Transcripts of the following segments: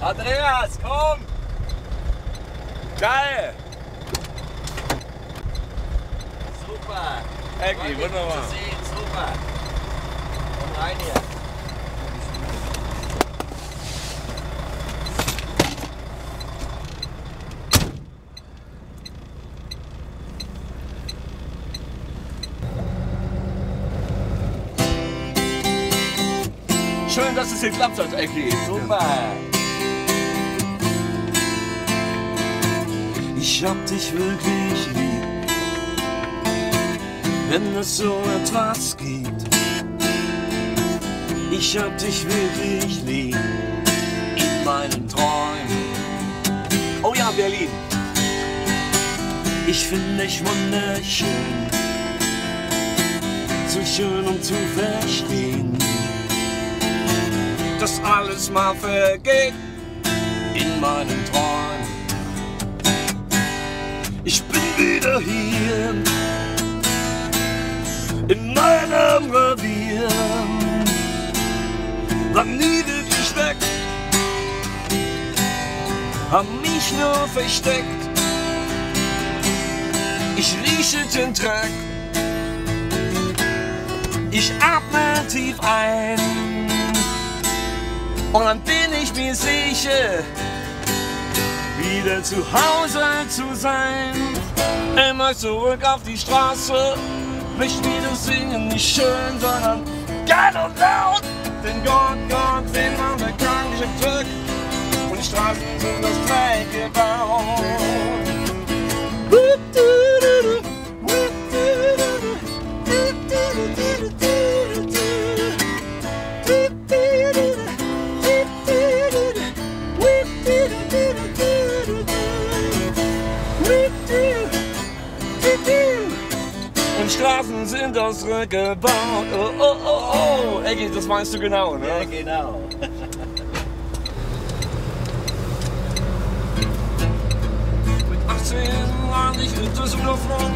Andreas, komm! Geil! Super! Ecki, wunderbar! Zu sehen, super! Komm rein hier! Schön, dass es geklappt hat, Ecki! Super! Ich hab dich wirklich lieb, wenn es so etwas gibt. Ich hab dich wirklich lieb, in meinen Träumen. Oh ja, Berlin! Ich finde dich wunderschön, zu schön um zu verstehen, dass alles mal vergeht in meinen Träumen. Ich bin wieder hier, in meinem Revier, war nie wirklich weg, hab mich nur versteckt. Ich rieche den Dreck, ich atme tief ein, und dann bin ich mir sicher, wieder zu Hause zu sein. Immer zurück auf die Straße, nicht wieder singen, nicht schön, sondern geil und laut. Denn Gott, den haben wir krank, ich hab Glück, und die Straßen sind aus Dreck gebaut. Straßen sind aus Dreck gebaut. Oh, oh, oh, oh. Ecki, das meinst du genau, ne? Ja, genau. Mit 18 war ich in Düsseldorf rum,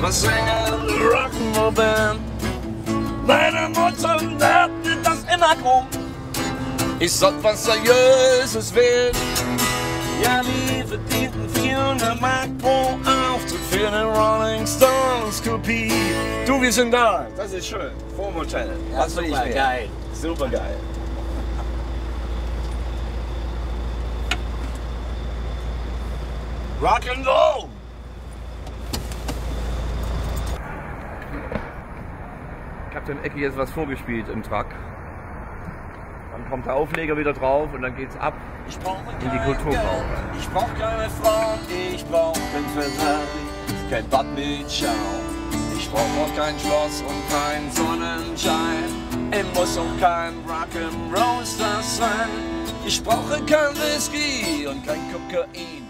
was Sänger in der Rock'n'Roll-Band. Meine Mutter nannte das immer krumm. Ich sollte was Seriöses wählen. Ja, die verdienten 400 Mark pro Auftritt für eine Rolling Stones-Kopie. Du, wir sind da. Das ist schön. Vom Hotel. Ja, das finde ich mehr. Geil. Super geil. Rock'n'Roll! Ich habe dem Ecki jetzt was vorgespielt im Truck. Dann kommt der Aufleger wieder drauf und dann geht's ab in die Kulturbrauerei. Ich brauch keine Frauen, ich brauch kein Ferrari, kein Bad mit Schau. Ich brauch auch kein Schloss und kein Sonnenschein. Ich muss auch kein Rock'n'Roll-Star sein. Ich brauche kein Whisky und kein Kokain.